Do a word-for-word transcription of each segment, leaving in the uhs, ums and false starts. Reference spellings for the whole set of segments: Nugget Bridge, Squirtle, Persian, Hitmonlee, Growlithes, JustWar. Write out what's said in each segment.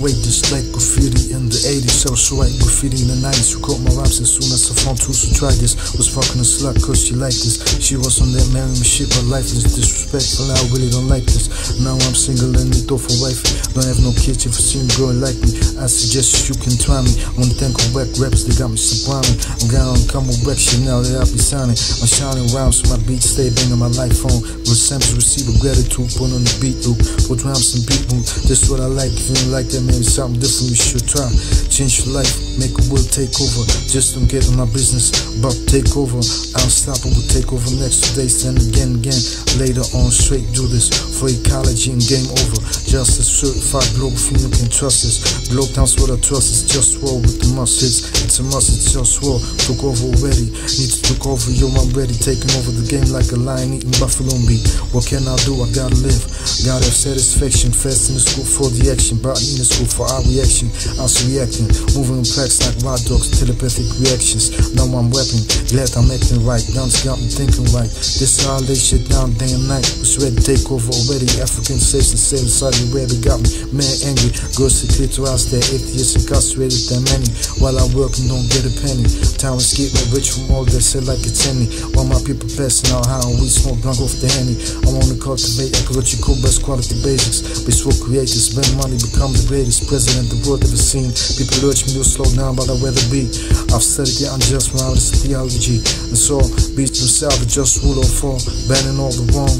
wait, just like graffiti in the eighties, I was so like graffiti in the nineties. You caught my rhymes as soon as I found two, so try this. Was fucking a slut cause she liked this. She was on that marrying me shit, but life is disrespectful, I really don't like this. Now I'm single and need off a wife. Don't have no kids if you see me growing like me. I suggest you can try me. On the tank of whack raps, they got me sublimin'. I'm gonna come with whack shit now that I be signing. I'm shining rhymes, so my beats stay banging my life on. With samples, receive a gratitude, put on the beat loop. Put rhymes and beat boom, that's what I like. If you don't like that, maybe something different you should try. Change your life, make a will take over. Just don't get in my business, but take over. Unstoppable, take over next day. Stand again, again, later on straight. Do this for ecology and game over. Just a certified global female can trust this. Globe times what I trust is just war with the must-hits. It's a must, it's just war. Took over already, need to took over, yo, I'm ready. Taking over the game like a lion eating buffalo meat. What can I do? I gotta live, gotta have satisfaction. Fast in the school for the action, but in the school for our reaction. I was reacting, moving in packs like wild dogs, telepathic reactions. Now I'm rapping, glad I'm acting right. Guns got me thinking right. This how I lay shit down day and night. Was ready to take over already. African station, same side you ready got me mad angry. Girls to clear to us, they're atheists incarcerated, that many. While I work and don't get a penny. Time is getting rich from all that shit like it's any. While my people passing out high, we smoke drunk off the henny. I wanna cultivate ecological best quality basics. Bitch, we'll create this, spend money, become the greatest president the world ever seen. People urge me to slow down, but I'd rather be. I've studied the unjust round, it's theology. And so, beats themselves, just rule of all, banning all the wrong.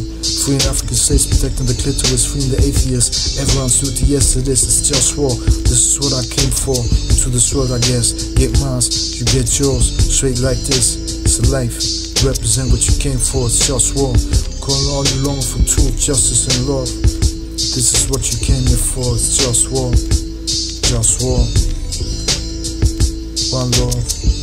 Free in African states, protecting the clitoris, freeing the atheists. Everyone's duty, yes it is, it's just war. This is what I came for, into this world I guess. Get mine, you get yours, straight like this. It's a life, represent what you came for, it's just war. Call all you long for truth, justice and love. This is what you came here for, it's just war. Just war. One love.